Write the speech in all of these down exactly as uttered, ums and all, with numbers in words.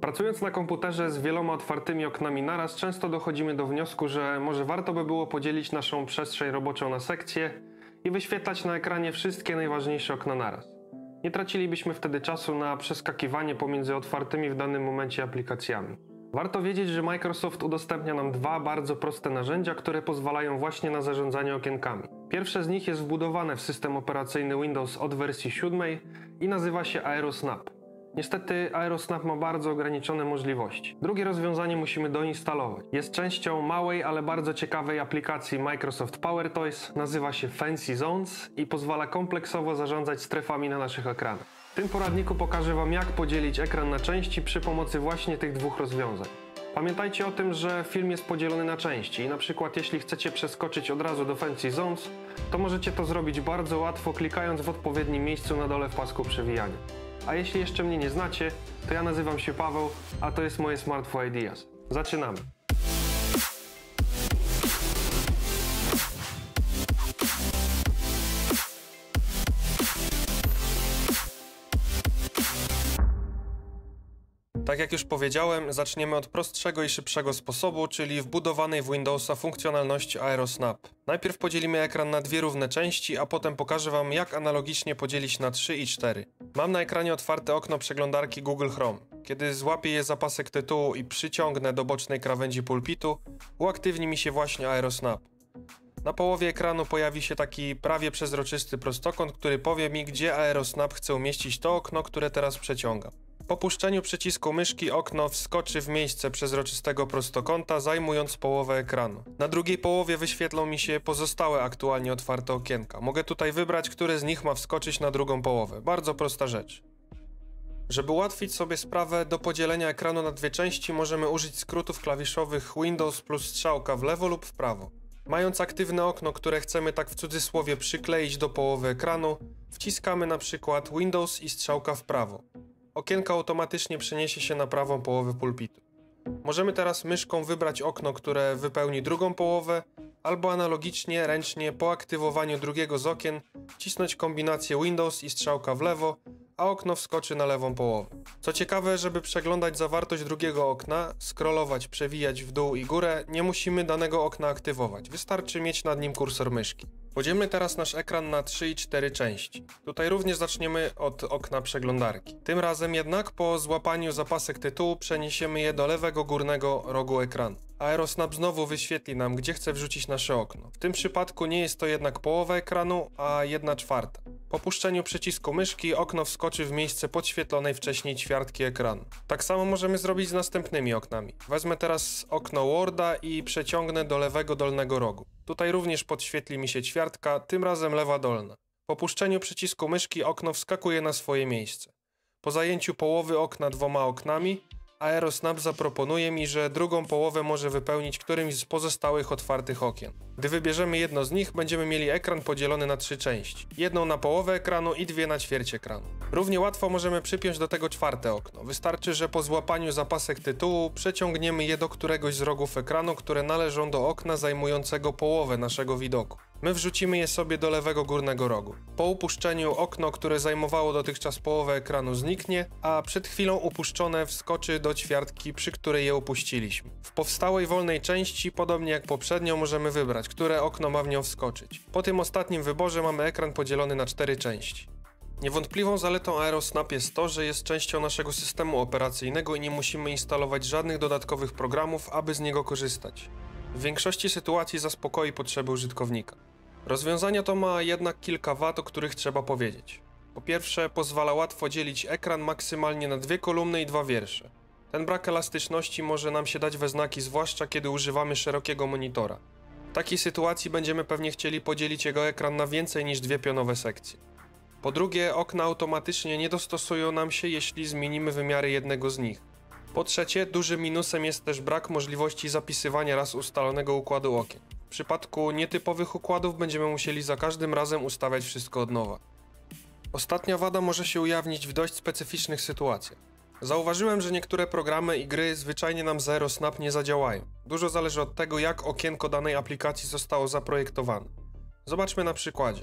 Pracując na komputerze z wieloma otwartymi oknami naraz, często dochodzimy do wniosku, że może warto by było podzielić naszą przestrzeń roboczą na sekcje i wyświetlać na ekranie wszystkie najważniejsze okna naraz. Nie tracilibyśmy wtedy czasu na przeskakiwanie pomiędzy otwartymi w danym momencie aplikacjami. Warto wiedzieć, że Microsoft udostępnia nam dwa bardzo proste narzędzia, które pozwalają właśnie na zarządzanie okienkami. Pierwsze z nich jest wbudowane w system operacyjny Windows od wersji siódmej i nazywa się Aero Snap. Niestety Aero Snap ma bardzo ograniczone możliwości. Drugie rozwiązanie musimy doinstalować. Jest częścią małej, ale bardzo ciekawej aplikacji Microsoft PowerToys, nazywa się Fancy Zones i pozwala kompleksowo zarządzać strefami na naszych ekranach. W tym poradniku pokażę Wam, jak podzielić ekran na części przy pomocy właśnie tych dwóch rozwiązań. Pamiętajcie o tym, że film jest podzielony na części i na przykład jeśli chcecie przeskoczyć od razu do Fancy Zones, to możecie to zrobić bardzo łatwo, klikając w odpowiednim miejscu na dole w pasku przewijania. A jeśli jeszcze mnie nie znacie, to ja nazywam się Paweł, a to jest moje Smartful Ideas. Zaczynamy! Tak jak już powiedziałem, zaczniemy od prostszego i szybszego sposobu, czyli wbudowanej w Windowsa funkcjonalności Aero Snap. Najpierw podzielimy ekran na dwie równe części, a potem pokażę Wam, jak analogicznie podzielić na trzy i cztery. Mam na ekranie otwarte okno przeglądarki Google Chrome. Kiedy złapię je za pasek tytułu i przyciągnę do bocznej krawędzi pulpitu, uaktywni mi się właśnie Aero Snap. Na połowie ekranu pojawi się taki prawie przezroczysty prostokąt, który powie mi, gdzie Aero Snap chce umieścić to okno, które teraz przeciągam. Po puszczeniu przycisku myszki okno wskoczy w miejsce przezroczystego prostokąta, zajmując połowę ekranu. Na drugiej połowie wyświetlą mi się pozostałe aktualnie otwarte okienka. Mogę tutaj wybrać, które z nich ma wskoczyć na drugą połowę. Bardzo prosta rzecz. Żeby ułatwić sobie sprawę, do podzielenia ekranu na dwie części możemy użyć skrótów klawiszowych Windows plus strzałka w lewo lub w prawo. Mając aktywne okno, które chcemy tak w cudzysłowie przykleić do połowy ekranu, wciskamy na przykład Windows i strzałka w prawo. Okienko automatycznie przeniesie się na prawą połowę pulpitu. Możemy teraz myszką wybrać okno, które wypełni drugą połowę, albo analogicznie, ręcznie, po aktywowaniu drugiego z okien, wcisnąć kombinację Windows i strzałka w lewo, a okno wskoczy na lewą połowę. Co ciekawe, żeby przeglądać zawartość drugiego okna, scrollować, przewijać w dół i górę, nie musimy danego okna aktywować, wystarczy mieć nad nim kursor myszki. Podzielmy teraz nasz ekran na trzy i cztery części. Tutaj również zaczniemy od okna przeglądarki. Tym razem jednak po złapaniu za pasek tytułu przeniesiemy je do lewego górnego rogu ekranu. Aero Snap znowu wyświetli nam, gdzie chce wrzucić nasze okno. W tym przypadku nie jest to jednak połowa ekranu, a jedna czwarta. Po puszczeniu przycisku myszki okno wskoczy w miejsce podświetlonej wcześniej ćwiartki ekranu. Tak samo możemy zrobić z następnymi oknami. Wezmę teraz okno Worda i przeciągnę do lewego dolnego rogu. Tutaj również podświetli mi się ćwiartka, tym razem lewa dolna. Po puszczeniu przycisku myszki okno wskakuje na swoje miejsce. Po zajęciu połowy okna dwoma oknami, Aero Snap zaproponuje mi, że drugą połowę może wypełnić którymś z pozostałych otwartych okien. Gdy wybierzemy jedno z nich, będziemy mieli ekran podzielony na trzy części. Jedną na połowę ekranu i dwie na ćwierć ekranu. Równie łatwo możemy przypiąć do tego czwarte okno. Wystarczy, że po złapaniu za pasek tytułu przeciągniemy je do któregoś z rogów ekranu, które należą do okna zajmującego połowę naszego widoku. My wrzucimy je sobie do lewego górnego rogu. Po upuszczeniu okno, które zajmowało dotychczas połowę ekranu, zniknie, a przed chwilą upuszczone wskoczy do ćwiartki, przy której je upuściliśmy. W powstałej wolnej części, podobnie jak poprzednio, możemy wybrać, które okno ma w nią wskoczyć. Po tym ostatnim wyborze mamy ekran podzielony na cztery części. Niewątpliwą zaletą Aero Snap jest to, że jest częścią naszego systemu operacyjnego i nie musimy instalować żadnych dodatkowych programów, aby z niego korzystać. W większości sytuacji zaspokoi potrzeby użytkownika. Rozwiązanie to ma jednak kilka wad, o których trzeba powiedzieć. Po pierwsze, pozwala łatwo dzielić ekran maksymalnie na dwie kolumny i dwa wiersze. Ten brak elastyczności może nam się dać we znaki, zwłaszcza kiedy używamy szerokiego monitora. W takiej sytuacji będziemy pewnie chcieli podzielić jego ekran na więcej niż dwie pionowe sekcje. Po drugie, okna automatycznie nie dostosują nam się, jeśli zmienimy wymiary jednego z nich. Po trzecie, dużym minusem jest też brak możliwości zapisywania raz ustalonego układu okien. W przypadku nietypowych układów będziemy musieli za każdym razem ustawiać wszystko od nowa. Ostatnia wada może się ujawnić w dość specyficznych sytuacjach. Zauważyłem, że niektóre programy i gry zwyczajnie nam z Aero Snap nie zadziałają. Dużo zależy od tego, jak okienko danej aplikacji zostało zaprojektowane. Zobaczmy na przykładzie.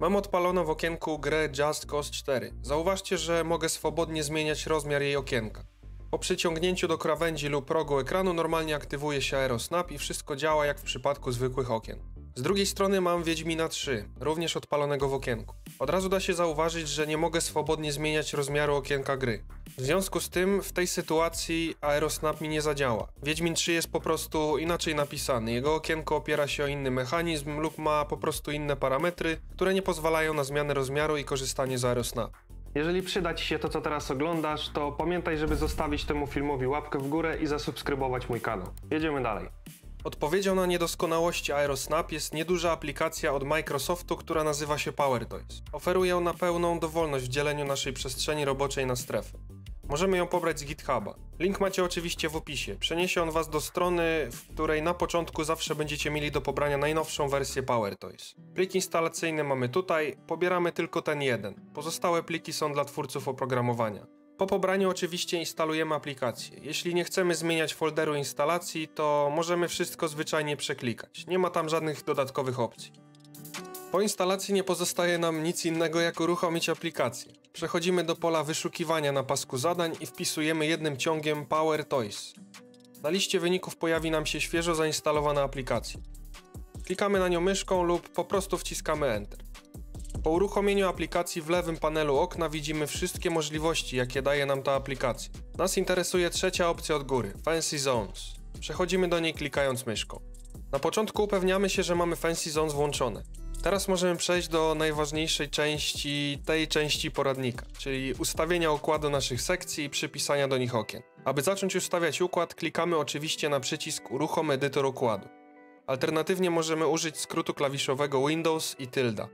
Mam odpaloną w okienku grę Just Cause cztery. Zauważcie, że mogę swobodnie zmieniać rozmiar jej okienka. Po przyciągnięciu do krawędzi lub progu ekranu normalnie aktywuje się Aero Snap i wszystko działa jak w przypadku zwykłych okien. Z drugiej strony mam Wiedźmina trzy, również odpalonego w okienku. Od razu da się zauważyć, że nie mogę swobodnie zmieniać rozmiaru okienka gry. W związku z tym w tej sytuacji Aero Snap mi nie zadziała. Wiedźmin trzy jest po prostu inaczej napisany, jego okienko opiera się o inny mechanizm lub ma po prostu inne parametry, które nie pozwalają na zmianę rozmiaru i korzystanie z Aero Snap. Jeżeli przyda Ci się to, co teraz oglądasz, to pamiętaj, żeby zostawić temu filmowi łapkę w górę i zasubskrybować mój kanał. Jedziemy dalej. Odpowiedzią na niedoskonałości Aero Snap jest nieduża aplikacja od Microsoftu, która nazywa się PowerToys. Oferuje ona pełną dowolność w dzieleniu naszej przestrzeni roboczej na strefę. Możemy ją pobrać z GitHuba. Link macie oczywiście w opisie. Przeniesie on Was do strony, w której na początku zawsze będziecie mieli do pobrania najnowszą wersję PowerToys. Plik instalacyjny mamy tutaj, pobieramy tylko ten jeden. Pozostałe pliki są dla twórców oprogramowania. Po pobraniu oczywiście instalujemy aplikację. Jeśli nie chcemy zmieniać folderu instalacji, to możemy wszystko zwyczajnie przeklikać. Nie ma tam żadnych dodatkowych opcji. Po instalacji nie pozostaje nam nic innego jak uruchomić aplikację. Przechodzimy do pola wyszukiwania na pasku zadań i wpisujemy jednym ciągiem PowerToys. Na liście wyników pojawi nam się świeżo zainstalowana aplikacja. Klikamy na nią myszką lub po prostu wciskamy Enter. Po uruchomieniu aplikacji w lewym panelu okna widzimy wszystkie możliwości, jakie daje nam ta aplikacja. Nas interesuje trzecia opcja od góry, Fancy Zones. Przechodzimy do niej klikając myszką. Na początku upewniamy się, że mamy Fancy Zones włączone. Teraz możemy przejść do najważniejszej części tej części poradnika, czyli ustawienia układu naszych sekcji i przypisania do nich okien. Aby zacząć ustawiać układ, klikamy oczywiście na przycisk Uruchom edytor układu. Alternatywnie możemy użyć skrótu klawiszowego Windows i tylda.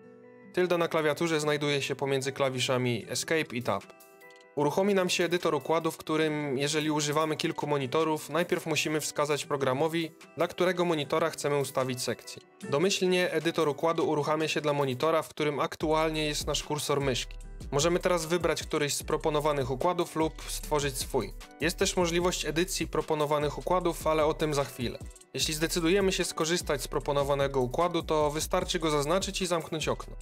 Tylda na klawiaturze znajduje się pomiędzy klawiszami Escape i Tab. Uruchomi nam się edytor układu, w którym, jeżeli używamy kilku monitorów, najpierw musimy wskazać programowi, dla którego monitora chcemy ustawić sekcję. Domyślnie edytor układu uruchamia się dla monitora, w którym aktualnie jest nasz kursor myszki. Możemy teraz wybrać któryś z proponowanych układów lub stworzyć swój. Jest też możliwość edycji proponowanych układów, ale o tym za chwilę. Jeśli zdecydujemy się skorzystać z proponowanego układu, to wystarczy go zaznaczyć i zamknąć okno.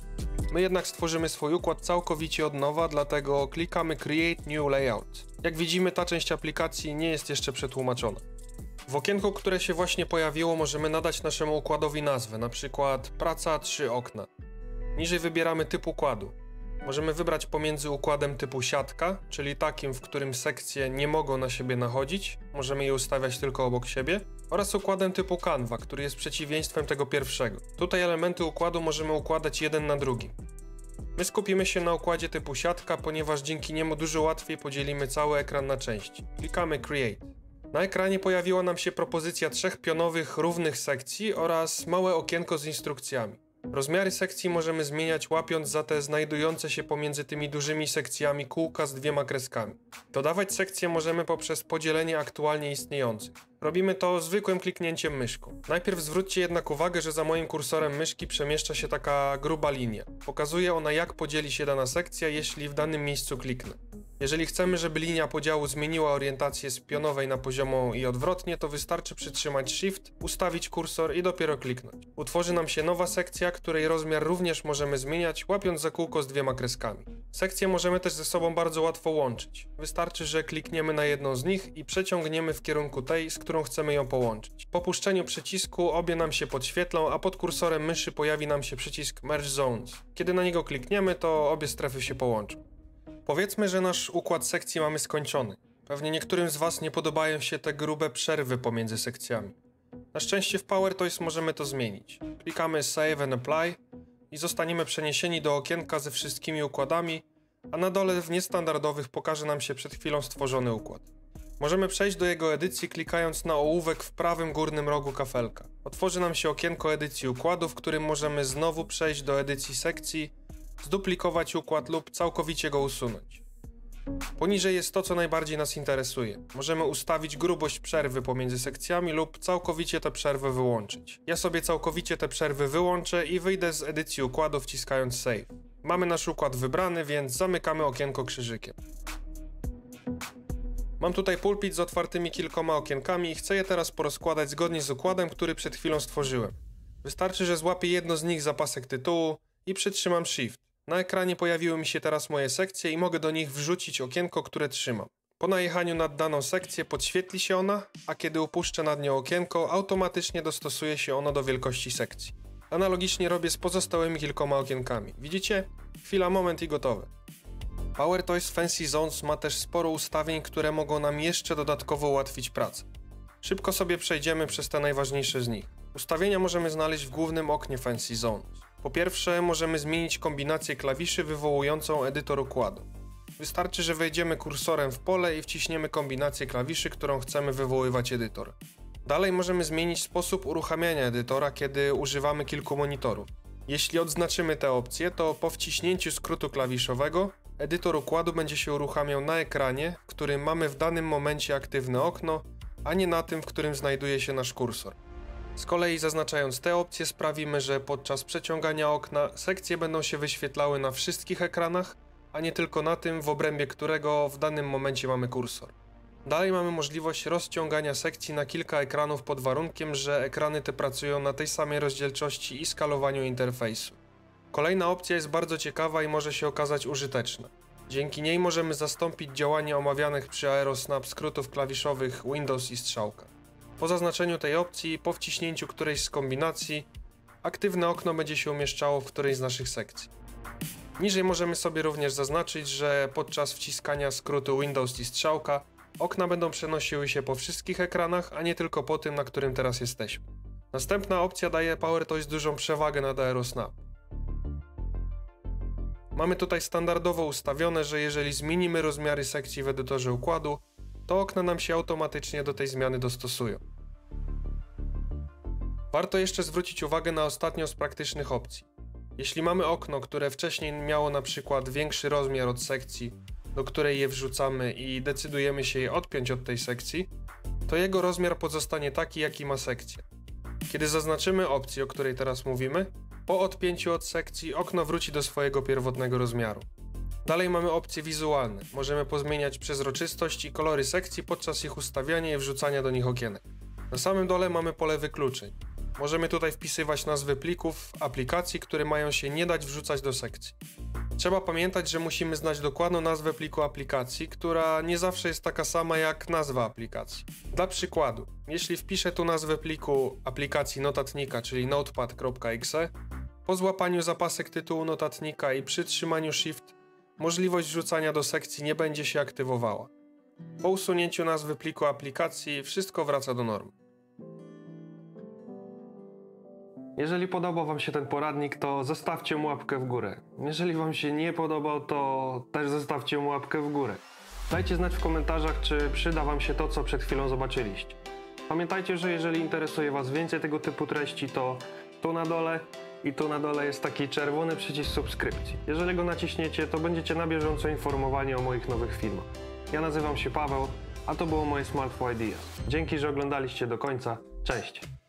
My jednak stworzymy swój układ całkowicie od nowa, dlatego klikamy Create New Layout. Jak widzimy, ta część aplikacji nie jest jeszcze przetłumaczona. W okienku, które się właśnie pojawiło, możemy nadać naszemu układowi nazwę, np. Praca trzy okna. Niżej wybieramy typ układu. Możemy wybrać pomiędzy układem typu siatka, czyli takim, w którym sekcje nie mogą na siebie nachodzić, możemy je ustawiać tylko obok siebie, oraz układem typu kanwa, który jest przeciwieństwem tego pierwszego. Tutaj elementy układu możemy układać jeden na drugim. My skupimy się na układzie typu siatka, ponieważ dzięki niemu dużo łatwiej podzielimy cały ekran na części. Klikamy Create. Na ekranie pojawiła nam się propozycja trzech pionowych, równych sekcji oraz małe okienko z instrukcjami. Rozmiary sekcji możemy zmieniać łapiąc za te znajdujące się pomiędzy tymi dużymi sekcjami kółka z dwiema kreskami. Dodawać sekcje możemy poprzez podzielenie aktualnie istniejących. Robimy to zwykłym kliknięciem myszką. Najpierw zwróćcie jednak uwagę, że za moim kursorem myszki przemieszcza się taka gruba linia. Pokazuje ona, jak podzieli się dana sekcja, jeśli w danym miejscu kliknę. Jeżeli chcemy, żeby linia podziału zmieniła orientację z pionowej na poziomą i odwrotnie, to wystarczy przytrzymać Shift, ustawić kursor i dopiero kliknąć. Utworzy nam się nowa sekcja, której rozmiar również możemy zmieniać, łapiąc za kółko z dwiema kreskami. Sekcje możemy też ze sobą bardzo łatwo łączyć. Wystarczy, że klikniemy na jedną z nich i przeciągniemy w kierunku tej, z którą chcemy ją połączyć. Po puszczeniu przycisku obie nam się podświetlą, a pod kursorem myszy pojawi nam się przycisk Merge Zones. Kiedy na niego klikniemy, to obie strefy się połączą. Powiedzmy, że nasz układ sekcji mamy skończony. Pewnie niektórym z Was nie podobają się te grube przerwy pomiędzy sekcjami. Na szczęście w PowerToys możemy to zmienić. Klikamy Save and Apply i zostaniemy przeniesieni do okienka ze wszystkimi układami, a na dole w niestandardowych pokaże nam się przed chwilą stworzony układ. Możemy przejść do jego edycji klikając na ołówek w prawym górnym rogu kafelka. Otworzy nam się okienko edycji układu, w którym możemy znowu przejść do edycji sekcji, zduplikować układ lub całkowicie go usunąć. Poniżej jest to, co najbardziej nas interesuje. Możemy ustawić grubość przerwy pomiędzy sekcjami lub całkowicie tę przerwę wyłączyć. Ja sobie całkowicie te przerwy wyłączę i wyjdę z edycji układu wciskając Save. Mamy nasz układ wybrany, więc zamykamy okienko krzyżykiem. Mam tutaj pulpit z otwartymi kilkoma okienkami i chcę je teraz porozkładać zgodnie z układem, który przed chwilą stworzyłem. Wystarczy, że złapię jedno z nich za pasek tytułu i przytrzymam Shift. Na ekranie pojawiły mi się teraz moje sekcje i mogę do nich wrzucić okienko, które trzymam. Po najechaniu nad daną sekcję podświetli się ona, a kiedy upuszczę nad nią okienko, automatycznie dostosuje się ono do wielkości sekcji. Analogicznie robię z pozostałymi kilkoma okienkami. Widzicie? Chwila, moment i gotowe. PowerToys Fancy Zones ma też sporo ustawień, które mogą nam jeszcze dodatkowo ułatwić pracę. Szybko sobie przejdziemy przez te najważniejsze z nich. Ustawienia możemy znaleźć w głównym oknie Fancy Zones. Po pierwsze, możemy zmienić kombinację klawiszy wywołującą edytor układu. Wystarczy, że wejdziemy kursorem w pole i wciśniemy kombinację klawiszy, którą chcemy wywoływać edytor. Dalej możemy zmienić sposób uruchamiania edytora, kiedy używamy kilku monitorów. Jeśli odznaczymy te opcje, to po wciśnięciu skrótu klawiszowego edytor układu będzie się uruchamiał na ekranie, w którym mamy w danym momencie aktywne okno, a nie na tym, w którym znajduje się nasz kursor. Z kolei zaznaczając te opcje sprawimy, że podczas przeciągania okna sekcje będą się wyświetlały na wszystkich ekranach, a nie tylko na tym, w obrębie którego w danym momencie mamy kursor. Dalej mamy możliwość rozciągania sekcji na kilka ekranów pod warunkiem, że ekrany te pracują na tej samej rozdzielczości i skalowaniu interfejsu. Kolejna opcja jest bardzo ciekawa i może się okazać użyteczna. Dzięki niej możemy zastąpić działanie omawianych przy Aero Snap skrótów klawiszowych Windows i strzałka. Po zaznaczeniu tej opcji, po wciśnięciu którejś z kombinacji, aktywne okno będzie się umieszczało w którejś z naszych sekcji. Niżej możemy sobie również zaznaczyć, że podczas wciskania skrótu Windows i strzałka okna będą przenosiły się po wszystkich ekranach, a nie tylko po tym, na którym teraz jesteśmy. Następna opcja daje PowerToys dużą przewagę nad Aero Snap. Mamy tutaj standardowo ustawione, że jeżeli zmienimy rozmiary sekcji w edytorze układu, to okna nam się automatycznie do tej zmiany dostosują. Warto jeszcze zwrócić uwagę na ostatnią z praktycznych opcji. Jeśli mamy okno, które wcześniej miało na przykład większy rozmiar od sekcji, do której je wrzucamy i decydujemy się je odpiąć od tej sekcji, to jego rozmiar pozostanie taki, jaki ma sekcja. Kiedy zaznaczymy opcję, o której teraz mówimy, po odpięciu od sekcji okno wróci do swojego pierwotnego rozmiaru. Dalej mamy opcje wizualne. Możemy pozmieniać przezroczystość i kolory sekcji podczas ich ustawiania i wrzucania do nich okienek. Na samym dole mamy pole wykluczeń. Możemy tutaj wpisywać nazwy plików, aplikacji, które mają się nie dać wrzucać do sekcji. Trzeba pamiętać, że musimy znać dokładną nazwę pliku aplikacji, która nie zawsze jest taka sama jak nazwa aplikacji. Dla przykładu, jeśli wpiszę tu nazwę pliku aplikacji notatnika, czyli notepad kropka exe, po złapaniu za pasek tytułu notatnika i przytrzymaniu Shift, możliwość wrzucania do sekcji nie będzie się aktywowała. Po usunięciu nazwy pliku aplikacji wszystko wraca do normy. Jeżeli podobał Wam się ten poradnik, to zostawcie mu łapkę w górę. Jeżeli Wam się nie podobał, to też zostawcie mu łapkę w górę. Dajcie znać w komentarzach, czy przyda Wam się to, co przed chwilą zobaczyliście. Pamiętajcie, że jeżeli interesuje Was więcej tego typu treści, to tu na dole i tu na dole jest taki czerwony przycisk subskrypcji. Jeżeli go naciśniecie, to będziecie na bieżąco informowani o moich nowych filmach. Ja nazywam się Paweł, a to było moje Smartful Ideas. Dzięki, że oglądaliście do końca. Cześć!